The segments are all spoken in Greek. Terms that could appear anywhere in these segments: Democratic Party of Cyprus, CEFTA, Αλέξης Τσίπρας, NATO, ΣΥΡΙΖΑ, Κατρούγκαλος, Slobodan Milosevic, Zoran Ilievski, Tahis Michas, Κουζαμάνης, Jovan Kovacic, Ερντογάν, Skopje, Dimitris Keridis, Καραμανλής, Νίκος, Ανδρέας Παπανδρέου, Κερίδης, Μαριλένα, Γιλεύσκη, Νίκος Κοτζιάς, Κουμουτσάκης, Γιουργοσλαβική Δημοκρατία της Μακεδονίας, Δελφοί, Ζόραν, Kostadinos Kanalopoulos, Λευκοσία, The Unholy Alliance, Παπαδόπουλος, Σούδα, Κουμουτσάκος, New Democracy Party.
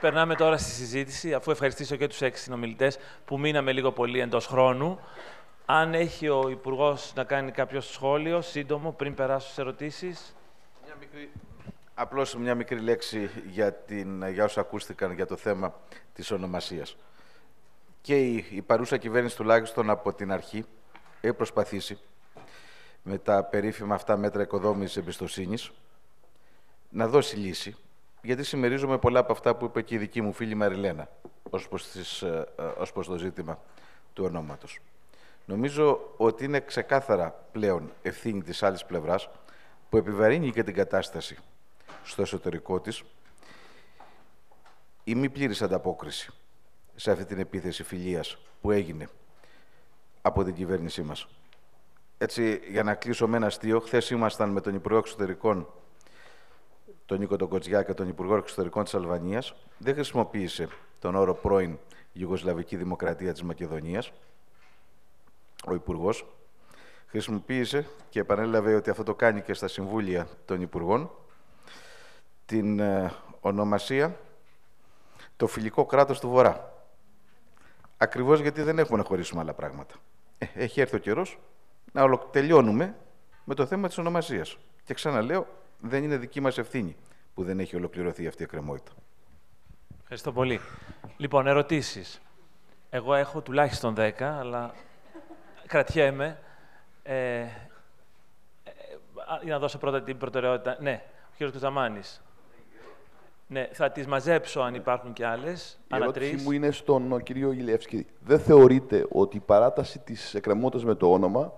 Περνάμε τώρα στη συζήτηση, αφού ευχαριστήσω και τους 6 συνομιλητές που μείναμε λίγο πολύ εντός χρόνου. Αν έχει ο Υπουργός να κάνει κάποιο σχόλιο, σύντομο, πριν περάσω στις ερωτήσεις. Απλώς μια μικρή λέξη για όσους ακούστηκαν για το θέμα της ονομασίας. Και η παρούσα κυβέρνηση, τουλάχιστον από την αρχή, έχει προσπαθήσει με τα περίφημα αυτά μέτρα οικοδόμησης εμπιστοσύνης να δώσει λύση. Γιατί συμμερίζομαι πολλά από αυτά που είπε και η δική μου φίλη Μαριλένα ως προς το ζήτημα του ονόματος. Νομίζω ότι είναι ξεκάθαρα πλέον ευθύνη της άλλης πλευράς που επιβαρύνει και την κατάσταση στο εσωτερικό της η μη πλήρης ανταπόκριση σε αυτή την επίθεση φιλίας που έγινε από την κυβέρνησή μας. Έτσι, για να κλείσω με ένα αστείο, χθες ήμασταν με τον Υπουργό Εξωτερικών, τον Νίκο τον Κοτζιά, και τον Υπουργό Εξωτερικών της Αλβανίας. Δεν χρησιμοποίησε τον όρο πρώην Γιουργοσλαβική Δημοκρατία της Μακεδονίας. Ο Υπουργός χρησιμοποίησε και επανέλαβε ότι αυτό το κάνει και στα συμβούλια των Υπουργών, την ονομασία το φιλικό κράτος του Βορρά. Ακριβώς γιατί δεν έχουμε να χωρίσουμε άλλα πράγματα. Έχει έρθει ο καιρός να τελειώνουμε με το θέμα της ονομασίας. Και ξαναλέω, δεν είναι δική μας ευθύνη που δεν έχει ολοκληρωθεί αυτή η εκκρεμότητα. Ευχαριστώ πολύ. Λοιπόν, ερωτήσεις. Εγώ έχω τουλάχιστον 10, αλλά κρατιέμαι. Για να δώσω πρώτα την προτεραιότητα. Ναι, ο κύριος Κουζαμάνης. Ναι, θα τις μαζέψω αν υπάρχουν και άλλες. Η ερώτησή μου είναι στον κύριο Γιλεύσκη. Δεν θεωρείτε ότι η παράταση της εκκρεμότητας με το όνομα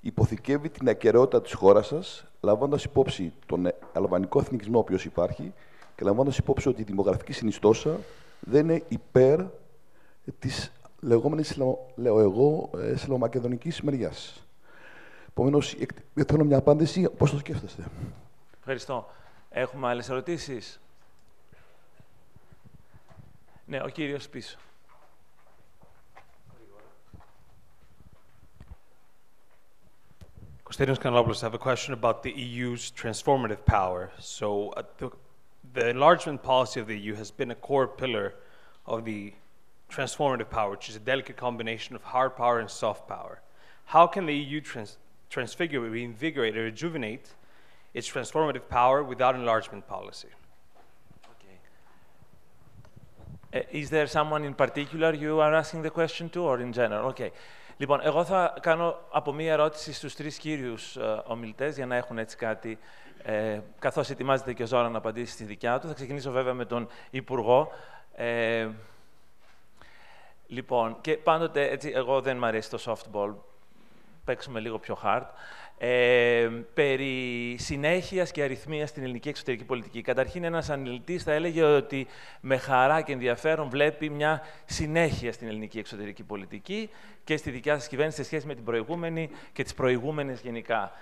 υποθηκεύει την ακεραιότητα της χώρας σας, λαμβάνοντας υπόψη τον αλβανικό εθνικισμό ο οποίος υπάρχει και λαμβάνοντας υπόψη ότι η δημογραφική συνιστόσα δεν είναι υπέρ της λεγόμενης, λέω εγώ, σλαβομακεδονικής μεριάς. Επομένως, θέλω μια απάντηση. Πώς το σκέφτεστε? Ευχαριστώ. Έχουμε άλλες ερωτήσεις? Ναι, ο κύριος πίσω. Kostadinos Kanalopoulos, I have a question about the EU's transformative power. So the enlargement policy of the EU has been a core pillar of the transformative power, which is a delicate combination of hard power and soft power. How can the EU transfigure, reinvigorate, or rejuvenate its transformative power without enlargement policy? Is there someone in particular you are asking the question to, or in general? Okay. Λοιπόν, εγώ θα κάνω από μία ερώτηση στους τρεις κύριους ομιλητές, για να έχουν έτσι κάτι, καθώς ετοιμάζεται και ο Ζόραν να απαντήσει στη δικιά του. Θα ξεκινήσω βέβαια με τον Υπουργό. Λοιπόν, και πάντοτε, έτσι, εγώ δεν μ' αρέσει το softball. Παίξουμε λίγο πιο hard. Περί συνέχειας και αριθμίας στην ελληνική εξωτερική πολιτική. Καταρχήν, ένας αναλυτής θα έλεγε ότι με χαρά και ενδιαφέρον βλέπει μια συνέχεια στην ελληνική εξωτερική πολιτική και στη δικιά σας κυβέρνηση σε σχέση με την προηγούμενη και τις προηγούμενες γενικά.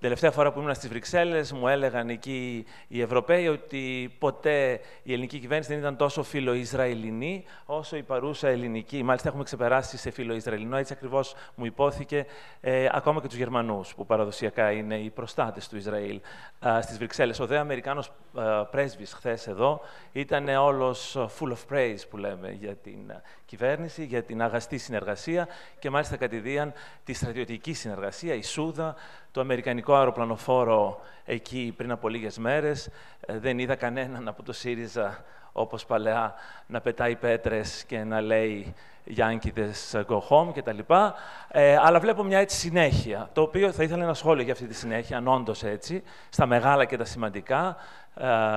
Την τελευταία φορά που ήμουν στις Βρυξέλλες, μου έλεγαν εκεί οι Ευρωπαίοι ότι ποτέ η ελληνική κυβέρνηση δεν ήταν τόσο φιλοϊσραηλινή όσο η παρούσα ελληνική. Μάλιστα, έχουμε ξεπεράσει σε φιλοϊσραηλινό, έτσι ακριβώς μου υπόθηκε, ακόμα και τους Γερμανούς, που παραδοσιακά είναι οι προστάτες του Ισραήλ στις Βρυξέλλες. Ο δε Αμερικάνος πρέσβης χθες εδώ ήταν όλος full of praise, που λέμε, για την κυβέρνηση, για την αγαστή συνεργασία και μάλιστα κατηδίαν τη στρατιωτική συνεργασία, η Σούδα, το αμερικανικό αεροπλανοφόρο εκεί πριν από λίγες μέρες. Δεν είδα κανέναν από το ΣΥΡΙΖΑ, όπως παλαιά, να πετάει πέτρες και να λέει «Γιάνκηδες, go home» κτλ. Αλλά βλέπω μια έτσι συνέχεια, το οποίο θα ήθελα ένα σχόλιο για αυτή τη συνέχεια, αν όντως έτσι, στα μεγάλα και τα σημαντικά,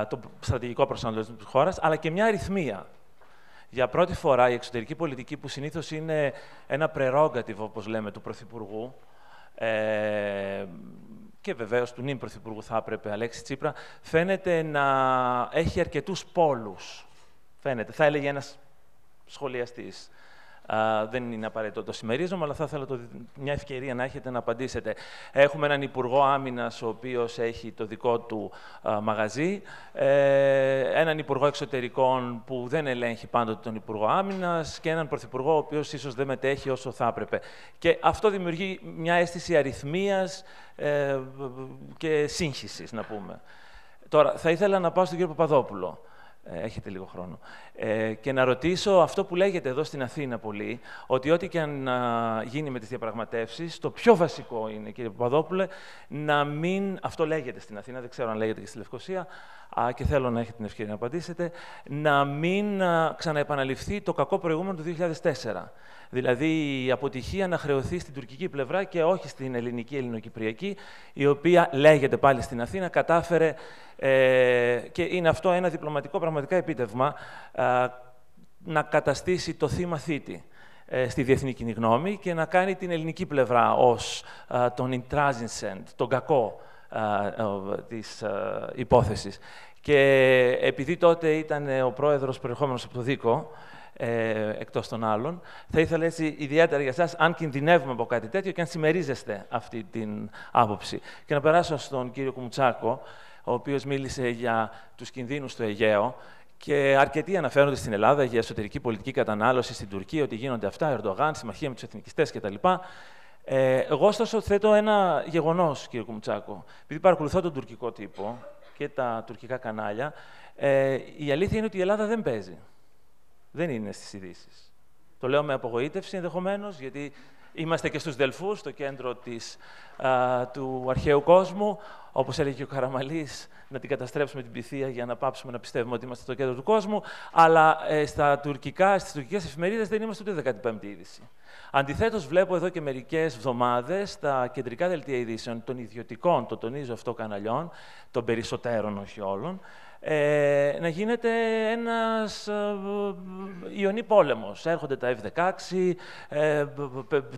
το στρατηγικό προσανατολισμό της χώρας, αλλά και μια αριθμία. Για πρώτη φορά η εξωτερική πολιτική, που συνήθως είναι ένα prerogative, όπως λέμε, του Πρωθυπουργού, και βεβαίως του νυν Πρωθυπουργού, θα έπρεπε, Αλέξη Τσίπρα, φαίνεται να έχει αρκετούς πόλους. Φαίνεται, θα έλεγε ένας σχολιαστής. Δεν είναι απαραίτητο το συμμερίζομαι, αλλά θα ήθελα μια ευκαιρία να έχετε να απαντήσετε. Έχουμε έναν Υπουργό Άμυνας, ο οποίος έχει το δικό του μαγαζί. Έναν Υπουργό Εξωτερικών που δεν ελέγχει πάντοτε τον Υπουργό Άμυνας και έναν Πρωθυπουργό, ο οποίος ίσως δεν μετέχει όσο θα έπρεπε. Και αυτό δημιουργεί μια αίσθηση αριθμίας και σύγχυσης, να πούμε. Τώρα, θα ήθελα να πάω στον κύριο Παπαδόπουλο. Έχετε λίγο χρόνο. Και να ρωτήσω αυτό που λέγεται εδώ στην Αθήνα πολύ, ότι ό,τι και αν γίνει με τις διαπραγματεύσεις, το πιο βασικό είναι, κύριε Παπαδόπουλε, να μην... Αυτό λέγεται στην Αθήνα, δεν ξέρω αν λέγεται και στη Λευκοσία, και θέλω να έχετε την ευκαιρία να απαντήσετε, να μην ξαναεπαναληφθεί το κακό προηγούμενο του 2004. Δηλαδή, η αποτυχία να χρεωθεί στην τουρκική πλευρά και όχι στην ελληνική, ελληνοκυπριακή, η οποία λέγεται πάλι στην Αθήνα, κατάφερε, και είναι αυτό ένα διπλωματικό πραγματικά επίτευγμα, να καταστήσει το θύμα θήτη στη διεθνή κοινή γνώμη και να κάνει την ελληνική πλευρά ως τον intransigent, τον κακό της υπόθεσης. Και επειδή τότε ήταν ο πρόεδρος προερχόμενος από το Δίκο, εκτός των άλλων, θα ήθελα έτσι ιδιαίτερα για σας, αν κινδυνεύουμε από κάτι τέτοιο και αν συμμερίζεστε αυτή την άποψη. Και να περάσω στον κύριο Κουμουτσάκο, ο οποίος μίλησε για τους κινδύνους στο Αιγαίο, και αρκετοί αναφέρονται στην Ελλάδα για εσωτερική πολιτική κατανάλωση, στην Τουρκία, ότι γίνονται αυτά, Ερντογάν, συμμαχία με τους εθνικιστές κτλ. Εγώ, ωστόσο, θέτω ένα γεγονός, κύριε Κουμουτσάκο. Επειδή παρακολουθώ τον τουρκικό τύπο και τα τουρκικά κανάλια, η αλήθεια είναι ότι η Ελλάδα δεν παίζει. Δεν είναι στις ειδήσεις. Το λέω με απογοήτευση ενδεχομένως, γιατί είμαστε και στους Δελφούς, στο κέντρο του αρχαίου κόσμου. Όπως έλεγε και ο Καραμανλής, να την καταστρέψουμε την πυθία για να πάψουμε να πιστεύουμε ότι είμαστε στο κέντρο του κόσμου. Αλλά στις τουρκικές εφημερίδες δεν είμαστε ούτε 15η είδηση. Αντιθέτως, βλέπω εδώ και μερικές εβδομάδες στα κεντρικά δελτία ειδήσεων των ιδιωτικών, το τονίζω αυτό, καναλιών, των περισσότερων, όχι όλων, να γίνεται ένας ιονή πόλεμος. Έρχονται τα F-16,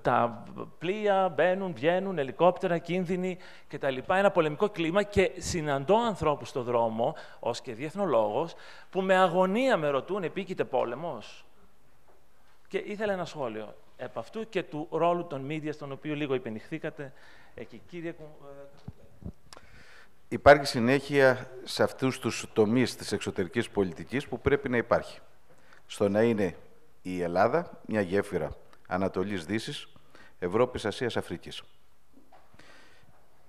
τα πλοία μπαίνουν, βγαίνουν, ελικόπτερα, κίνδυνοι κτλ. Ένα πολεμικό κλίμα, και συναντώ ανθρώπους στον δρόμο, ως και διεθνολόγος, που με αγωνία με ρωτούν, επίκειται πόλεμος. Και ήθελα ένα σχόλιο επ' αυτού και του ρόλου των media, στον οποίο λίγο υπενηχθήκατε. Κύριε... Υπάρχει συνέχεια σε αυτούς τους τομείς της εξωτερικής πολιτικής που πρέπει να υπάρχει. Στο να είναι η Ελλάδα μια γέφυρα Ανατολής-Δύσης, Ευρώπης-Ασίας-Αφρικής.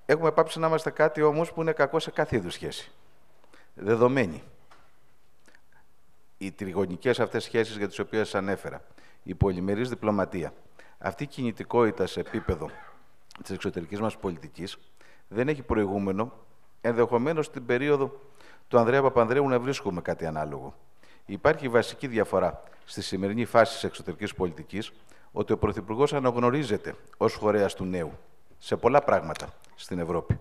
Έχουμε πάψει να είμαστε κάτι όμως που είναι κακό σε κάθε είδους σχέση. Δεδομένη. Οι τριγωνικές αυτές σχέσεις για τις οποίες σας ανέφερα, η πολυμερής διπλωματία, αυτή η κινητικότητα σε επίπεδο της εξωτερικής μας πολιτικής δεν έχει προηγούμενο. Ενδεχομένως στην περίοδο του Ανδρέα Παπανδρέου να βρίσκουμε κάτι ανάλογο. Υπάρχει βασική διαφορά στη σημερινή φάση της εξωτερικής πολιτικής ότι ο Πρωθυπουργός αναγνωρίζεται ως φορέας του νέου σε πολλά πράγματα στην Ευρώπη.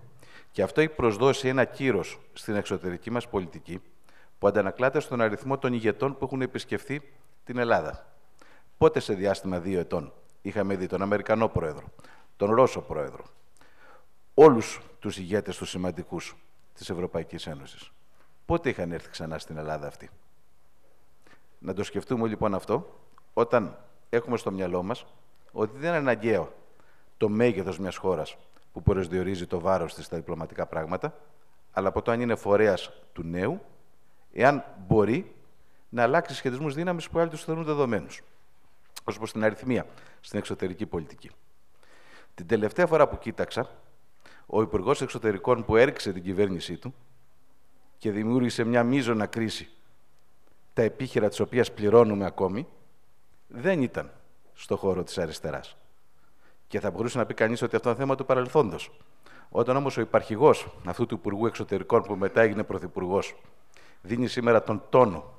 Και αυτό έχει προσδώσει ένα κύρος στην εξωτερική μας πολιτική που αντανακλάται στον αριθμό των ηγετών που έχουν επισκεφθεί την Ελλάδα. Πότε σε διάστημα 2 ετών είχαμε δει τον Αμερικανό Πρόεδρο, τον Ρώσο Πρόεδρο, όλους τους ηγέτες, τους σημαντικούς της Ευρωπαϊκής Ένωσης? Πότε είχαν έρθει ξανά στην Ελλάδα αυτοί? Να το σκεφτούμε λοιπόν αυτό, όταν έχουμε στο μυαλό μας ότι δεν είναι αναγκαίο το μέγεθος μιας χώρας που προσδιορίζει το βάρος της στα διπλωματικά πράγματα, αλλά από το αν είναι φορέας του νέου, εάν μπορεί να αλλάξει σχετισμούς δύναμης που άλλοι τους θεωρούν δεδομένους, ως προς την αριθμία στην εξωτερική πολιτική. Την τελευταία φορά που κοίταξα, ο Υπουργός Εξωτερικών που έριξε την κυβέρνησή του και δημιούργησε μια μείζωνα κρίση, τα επίκαιρα της οποίας πληρώνουμε ακόμη, δεν ήταν στο χώρο της αριστεράς. Και θα μπορούσε να πει κανείς ότι αυτό είναι θέμα του παρελθόντος. Όταν όμως ο υπαρχηγός αυτού του Υπουργού Εξωτερικών, που μετά έγινε Πρωθυπουργός, δίνει σήμερα τον τόνο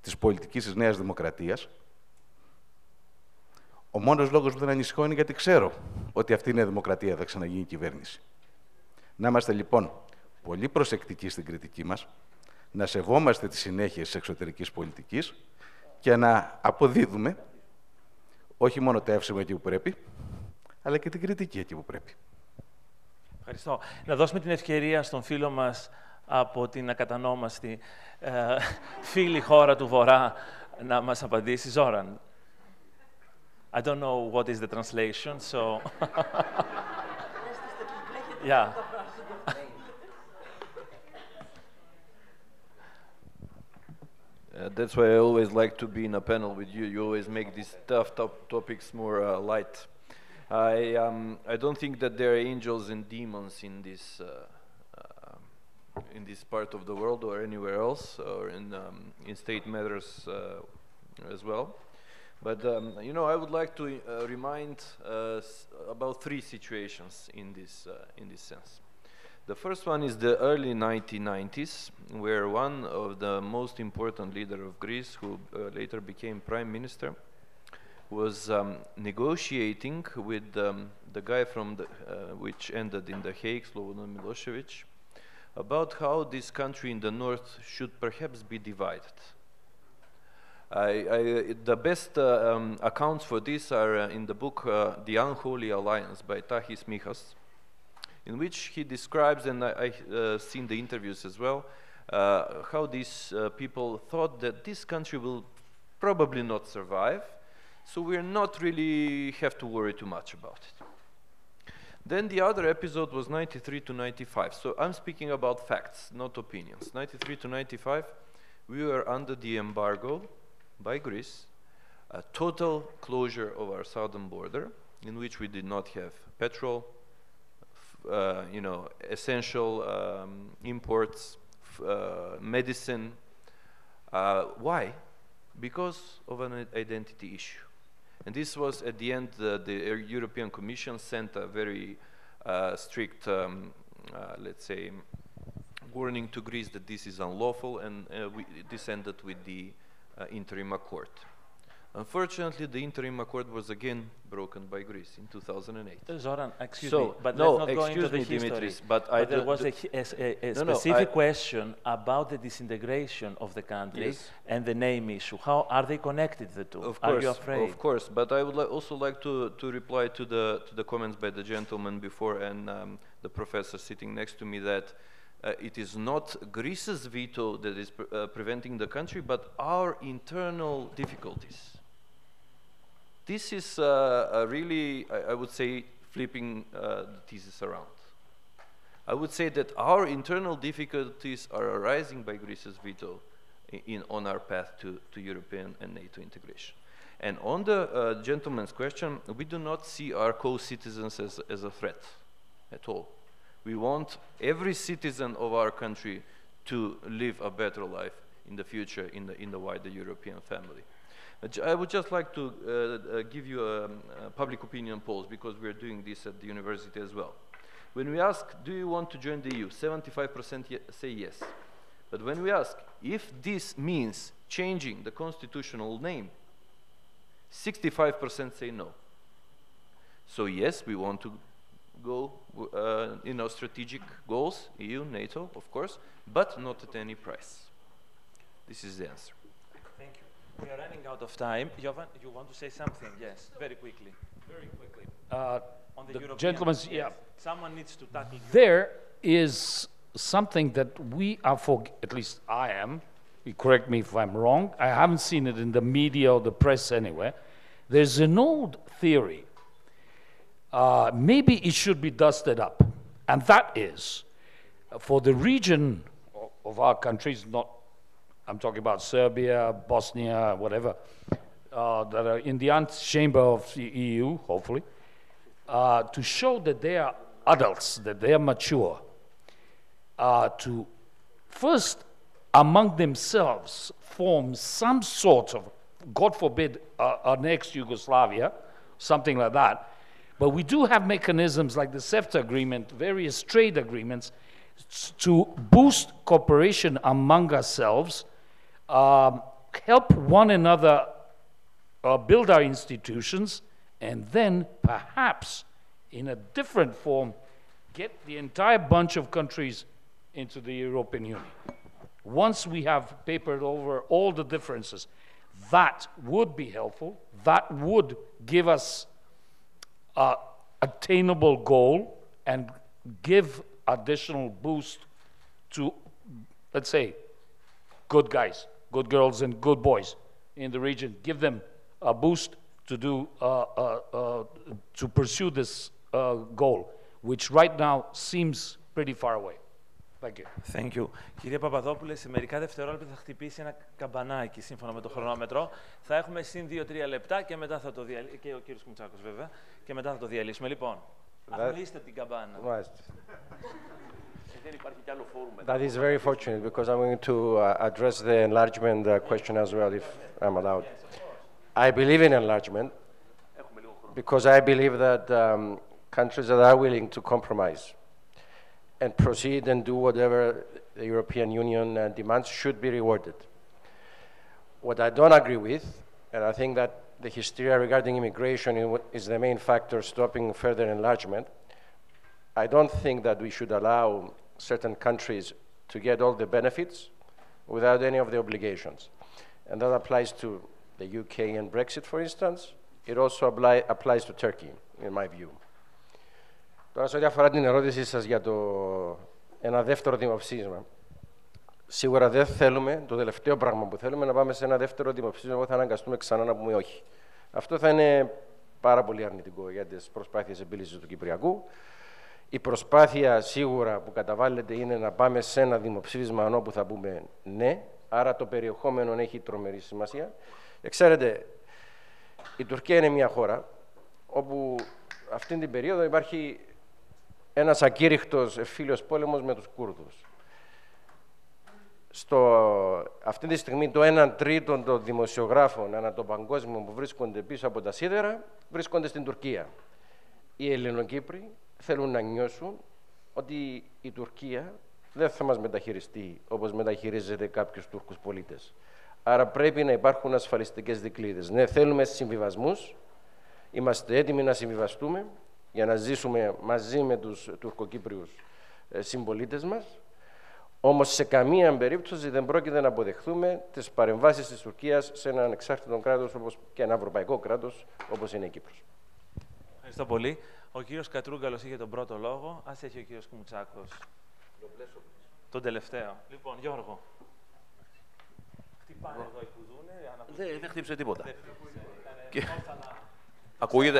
της πολιτικής της Νέας Δημοκρατίας, ο μόνος λόγος που δεν ανησυχώ είναι γιατί ξέρω ότι αυτή είναι η δημοκρατία, θα ξαναγίνει κυβέρνηση. Να είμαστε λοιπόν πολύ προσεκτικοί στην κριτική μας, να σεβόμαστε τις συνέχειες της εξωτερικής πολιτικής και να αποδίδουμε όχι μόνο τα εύσημα εκεί που πρέπει, αλλά και την κριτική εκεί που πρέπει. Ευχαριστώ. Να δώσουμε την ευκαιρία στον φίλο μας από την ακατανόμαστη φίλη χώρα του Βορρά να μας απαντήσει. Ζόραν. I don't know what is the translation, so... yeah. That's why I always like to be in a panel with you. You always make these tough topics more light. I don't think that there are angels and demons in this part of the world or anywhere else, or in state matters as well. But you know, I would like to remind about three situations in this sense. The first one is the early 1990s, where one of the most important leaders of Greece, who later became prime minister, was negotiating with the guy from the, which ended in The Hague, Slobodan Milosevic, about how this country in the north should perhaps be divided. The best accounts for this are in the book The Unholy Alliance by Tahis Michas, in which he describes, and I've seen the interviews as well, how these people thought that this country will probably not survive, so we're not really have to worry too much about it. Then the other episode was 93 to 95, so I'm speaking about facts, not opinions. 93 to 95, we were under the embargo by Greece, a total closure of our southern border, in which we did not have petrol, you know, essential imports, medicine. Why? Because of an identity issue. And this was, at the end, the European Commission sent a very strict, let's say, warning to Greece that this is unlawful, and this ended with the interim accord. Unfortunately, the interim accord was again broken by Greece in 2008. Zoran, excuse me, but no, let's not go into the history. Dimitris, but there was a specific question about the disintegration of the country, yes, and the name issue. How are they connected, the two? Of course, are you afraid? Of course, but I would also like to reply to the comments by the gentleman before and the professor sitting next to me that it is not Greece's veto that is preventing the country, but our internal difficulties. This is really, I would say, flipping the thesis around. I would say that our internal difficulties are arising by Greece's veto on our path to European and NATO integration. And on the gentleman's question, we do not see our co-citizens as a threat at all. We want every citizen of our country to live a better life in the future in the wider European family. I would just like to give you a public opinion polls, because we're doing this at the university as well. When we ask, do you want to join the EU? 75% say yes. But when we ask, if this means changing the constitutional name, 65% say no. So yes, we want to go you know, strategic goals, EU, NATO, of course, but not at any price. This is the answer. Thank you. We are running out of time. Jovan, you want to say something? Yes, very quickly. Very quickly. On the gentlemen, yeah. Someone needs to tackle. There is something that we are, at least I am, you correct me if I'm wrong, I haven't seen it in the media or the press anywhere. There's an old theory. Maybe it should be dusted up, and that is for the region of our countries, not, I'm talking about Serbia, Bosnia, whatever, that are in the antechamber of the EU, hopefully, to show that they are adults, that they are mature, to first among themselves form some sort of, God forbid, an ex-Yugoslavia, something like that. But we do have mechanisms like the CEFTA agreement, various trade agreements, to boost cooperation among ourselves, help one another build our institutions, and then perhaps in a different form get the entire bunch of countries into the European Union. Once we have papered over all the differences, that would be helpful, that would give us attainable goal and give additional boost to, let's say, good guys, good girls, and good boys in the region. Give them a boost to do to pursue this goal, which right now seems pretty far away. Thank you. Thank you. Κύριε Παπαδόπουλε, σε μερικά δευτερόλεπτα θα χτυπήσει ένα καμπανάκι σύμφωνα με το χρονόμετρο. Θα έχουμε συν 2-3 λεπτά και μετά θα το διαλύσουμε. Και ο κύριος Κουμουτσάκος, βέβαια. Και μετά θα το διαλύσουμε. Λοιπόν, αγνοήστε την καμπάνα. That is very fortunate because I'm going to address the enlargement question as well, if I'm allowed. I believe in enlargement because I believe that countries that are willing to compromise and proceed and do whatever the European Union demands should be rewarded. What I don't agree with, and I think that the hysteria regarding immigration is the main factor stopping further enlargement, I don't think that we should allow certain countries to get all the benefits without any of the obligations. And that applies to the UK and Brexit, for instance. It also applies to Turkey, in my view. Τώρα, σε ό,τι αφορά την ερώτησή σας για ένα δεύτερο δημοψήφισμα, σίγουρα δεν θέλουμε, το τελευταίο πράγμα που θέλουμε, να πάμε σε ένα δεύτερο δημοψήφισμα που θα αναγκαστούμε ξανά να πούμε όχι. Αυτό θα είναι πάρα πολύ αρνητικό για τις προσπάθειες επίλυσης του Κυπριακού. Η προσπάθεια σίγουρα που καταβάλλεται είναι να πάμε σε ένα δημοψήφισμα όπου θα πούμε ναι, άρα το περιεχόμενο έχει τρομερή σημασία. Ξέρετε, η Τουρκία είναι μια χώρα όπου αυτήν την περίοδο υπάρχει ένας ακήρυχτος εμφύλιος πόλεμος με τους Κούρδους. Αυτή τη στιγμή το 1/3 των δημοσιογράφων ανά τον παγκόσμιο που βρίσκονται πίσω από τα σίδερα βρίσκονται στην Τουρκία. Οι Ελληνοκύπροι θέλουν να νιώσουν ότι η Τουρκία δεν θα μας μεταχειριστεί όπως μεταχειρίζεται κάποιους Τούρκους πολίτες. Άρα πρέπει να υπάρχουν ασφαλιστικές δικλείδες. Ναι, θέλουμε συμβιβασμούς, είμαστε έτοιμοι να συμβιβαστούμε για να ζήσουμε μαζί με τους τουρκοκύπριους συμπολίτες μας, όμως σε καμία περίπτωση δεν πρόκειται να αποδεχθούμε τις παρεμβάσεις της Τουρκίας σε έναν ανεξάρτητο κράτος όπως και ένα ευρωπαϊκό κράτος όπως είναι η Κύπρος. Ευχαριστώ πολύ. Ο κύριος Κατρούγκαλος είχε τον πρώτο λόγο. Ας έχει ο κύριος Κουμουτσάκος τον τελευταίο. Λοιπόν, Γιώργο. Χτυπάνε εδώ οι κουδούνε. Δεν χτύπησε τίποτα.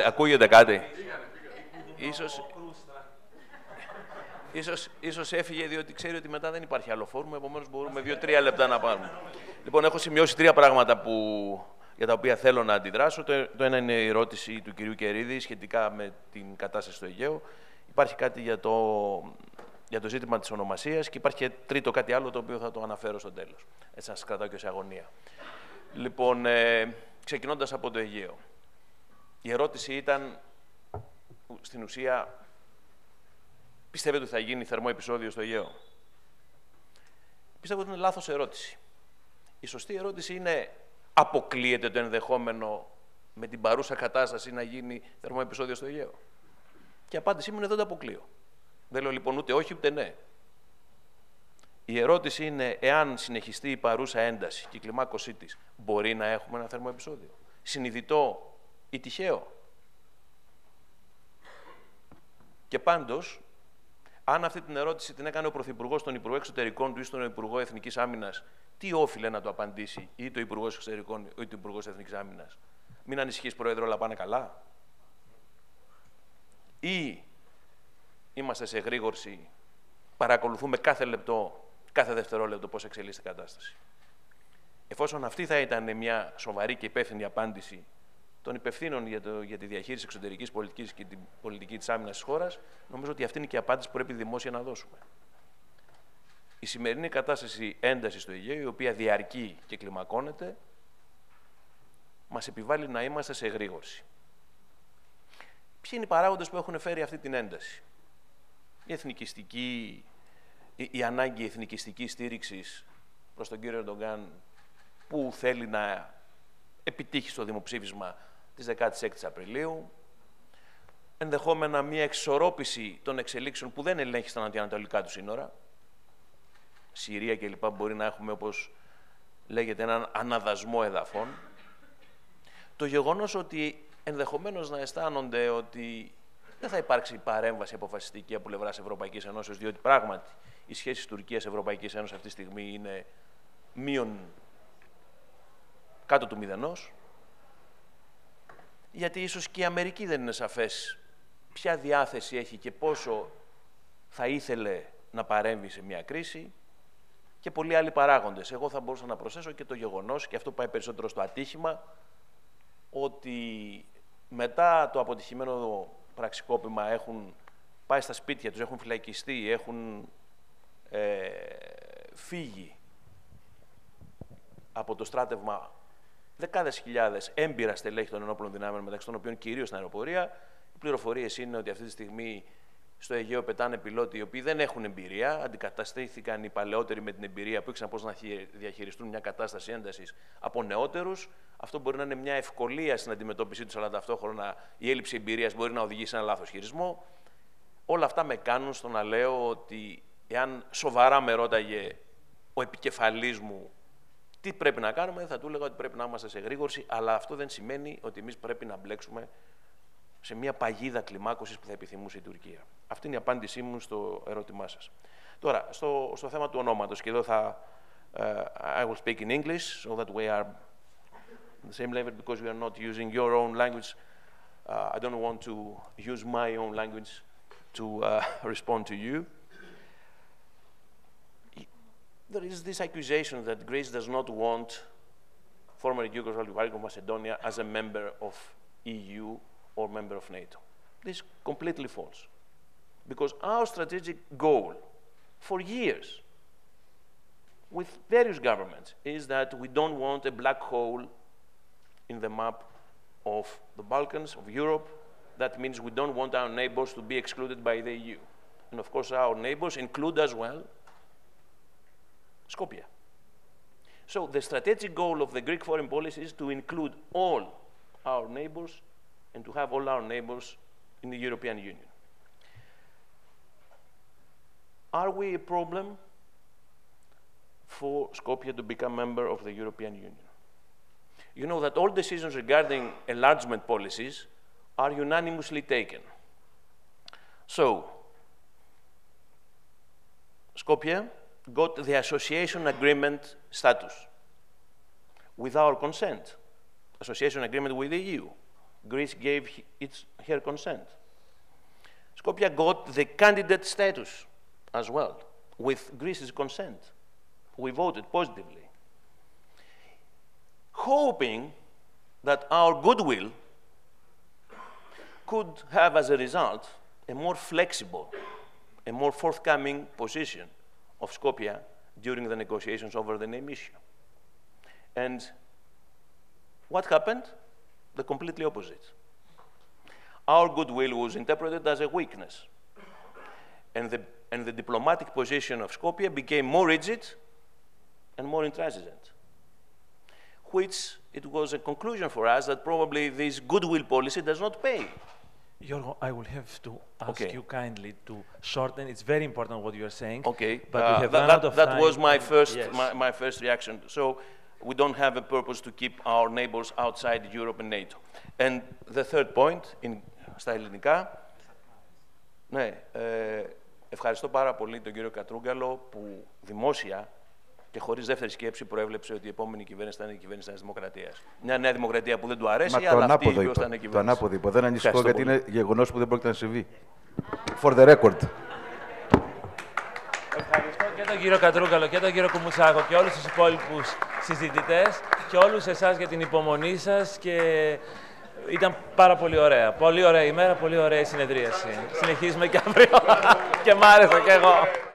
Ακούγεται κάτι. Ίσως έφυγε διότι ξέρει ότι μετά δεν υπάρχει άλλο φόρουμ, επομένως μπορούμε 2-3 λεπτά να πάρουμε. Λοιπόν, έχω σημειώσει 3 πράγματα για τα οποία θέλω να αντιδράσω. Το ένα είναι η ερώτηση του κυρίου Κερίδη σχετικά με την κατάσταση στο Αιγαίο. Υπάρχει κάτι για το ζήτημα της ονομασίας και υπάρχει και τρίτο κάτι άλλο το οποίο θα το αναφέρω στο τέλος. Έτσι να σας κρατάω και σε αγωνία. Λοιπόν, ξεκινώντας από το Αιγαίο. Η ερώτηση ήταν, στην ουσία, πιστεύετε ότι θα γίνει θερμό επεισόδιο στο Αιγαίο? Πιστεύω ότι είναι λάθος ερώτηση. Η σωστή ερώτηση είναι, αποκλείεται το ενδεχόμενο με την παρούσα κατάσταση να γίνει θερμό επεισόδιο στο Αιγαίο? Και η απάντησή μου είναι, δεν το αποκλείω. Δεν λέω λοιπόν ούτε όχι ούτε ναι. Η ερώτηση είναι, εάν συνεχιστεί η παρούσα ένταση και η κλιμάκωσή της, μπορεί να έχουμε ένα θερμό επεισόδιο? Συνειδητό ή τυχαίο? Και πάντως, αν αυτή την ερώτηση την έκανε ο Πρωθυπουργός στον Υπουργό Εξωτερικών του ή στον Υπουργό Εθνικής Άμυνας, τι όφιλε να το απαντήσει ή το Υπουργός Εξωτερικών ή το Υπουργός Εθνικής Άμυνας? Μην ανησυχείς, Πρόεδρο, όλα πάνε καλά. Ή είμαστε σε γρήγορση, παρακολουθούμε κάθε λεπτό, κάθε δευτερόλεπτο πώς εξελίσσεται η κατάσταση? Εφόσον αυτή θα ήταν μια σοβαρή και υπεύθυνη απάντηση των υπευθύνων για τη διαχείριση εξωτερικής πολιτικής και την πολιτική της άμυνας της χώρας, νομίζω ότι αυτή είναι και η απάντηση που πρέπει δημόσια να δώσουμε. Η σημερινή κατάσταση έντασης στο Αιγαίο, η οποία διαρκεί και κλιμακώνεται, μας επιβάλλει να είμαστε σε εγρήγορση. Ποιοι είναι οι παράγοντες που έχουν φέρει αυτή την ένταση? Η ανάγκη εθνικιστικής στήριξης προς τον κύριο Ερντογάν, που θέλει να επιτύχει στο δημοψήφισμα της 16ης Απριλίου, ενδεχόμενα μια εξορρόπηση των εξελίξεων που δεν ελέγχει στα ανατολικά του σύνορα, Συρία κλπ. Μπορεί να έχουμε, όπως λέγεται, έναν αναδασμό εδαφών. Το γεγονός ότι ενδεχομένως να αισθάνονται ότι δεν θα υπάρξει παρέμβαση αποφασιστική από πλευράς Ευρωπαϊκής Ένωσης, διότι πράγματι οι σχέσεις Τουρκίας-Ευρωπαϊκής Ένωσης αυτή τη στιγμή είναι κάτω του μηδενός, γιατί ίσως και η Αμερική δεν είναι σαφές ποια διάθεση έχει και πόσο θα ήθελε να παρέμβει σε μια κρίση και πολλοί άλλοι παράγοντες. Εγώ θα μπορούσα να προσθέσω και το γεγονός, και αυτό πάει περισσότερο στο ατύχημα, ότι μετά το αποτυχημένο πραξικόπημα έχουν πάει στα σπίτια τους, έχουν φυλακιστεί, έχουν φύγει από το στράτευμα δεκάδες χιλιάδες έμπειρα στελέχη των ενόπλων δυνάμεων, μεταξύ των οποίων κυρίως στην αεροπορία. Οι πληροφορίες είναι ότι αυτή τη στιγμή στο Αιγαίο πετάνε πιλότοι οι οποίοι δεν έχουν εμπειρία. Αντικαταστήθηκαν οι παλαιότεροι με την εμπειρία που ήξεραν πώς να διαχειριστούν μια κατάσταση έντασης από νεότερους. Αυτό μπορεί να είναι μια ευκολία στην αντιμετώπιση τους, αλλά ταυτόχρονα η έλλειψη εμπειρίας μπορεί να οδηγήσει σε ένα λάθος χειρισμό. Όλα αυτά με κάνουν στο να λέω ότι εάν σοβαρά με ρώταγε ο επικεφαλής μου τι πρέπει να κάνουμε, θα του έλεγα ότι πρέπει να είμαστε σε γρήγορση, αλλά αυτό δεν σημαίνει ότι εμείς πρέπει να μπλέξουμε σε μια παγίδα κλιμάκωσης που θα επιθυμούσε η Τουρκία. Αυτή είναι η απάντησή μου στο ερώτημά σας. Τώρα, στο θέμα του ονόματος, και εδώ θα... I will speak in English, so that we are on the same level, because we are not using your own language. I don't want to use my own language to respond to you. There is this accusation that Greece does not want former Yugoslav Republic of Macedonia as a member of EU or member of NATO. This is completely false, because our strategic goal for years with various governments is that we don't want a black hole in the map of the Balkans, of Europe. That means we don't want our neighbors to be excluded by the EU. And of course our neighbors include as well Skopje. So the strategic goal of the Greek foreign policy is to include all our neighbors and to have all our neighbors in the European Union. Are we a problem for Skopje to become member of the European Union? You know that all decisions regarding enlargement policies are unanimously taken. So Skopje got the association agreement status with our consent. Association agreement with the EU. Greece gave her consent. Skopje got the candidate status as well, with Greece's consent. We voted positively, hoping that our goodwill could have as a result a more flexible, a more forthcoming position of Skopje during the negotiations over the name issue. And what happened? The completely opposite. Our goodwill was interpreted as a weakness, and the diplomatic position of Skopje became more rigid and more intransigent, which it was a conclusion for us that probably this goodwill policy does not pay. Yorgo, I will have to ask you kindly to shorten. It's very important what you are saying. Okay, but we have run out of time. That was my first, my first reaction. So we don't have a purpose to keep our neighbors outside Europe and NATO. And the third point, στα ελληνικά. Ναι, ευχαριστώ πάρα πολύ τον κύριο Κατρούγκαλο που δημόσια και χωρίς δεύτερη σκέψη προέβλεψε ότι η επόμενη κυβέρνηση θα είναι η κυβέρνηση της Δημοκρατίας. Μια νέα δημοκρατία που δεν του αρέσει, μα αλλά αυτή η ίδιος θα είναι η κυβέρνηση. Το ανάποδο είπα, δεν ανησυχώ γιατί είναι γεγονός που δεν πρόκειται να συμβεί. For the record. Ευχαριστώ και τον κύριο Κατρούγκαλο και τον κύριο Κουμουτσάκο και όλους τους υπόλοιπους συζητητές και όλους εσάς για την υπομονή σας και ήταν πάρα πολύ ωραία. Πολύ ωραία ημέρα, πολύ ωραία η συνεδρίαση. Συνεχίζουμε και αύριο και μ' άρεσε και εγώ.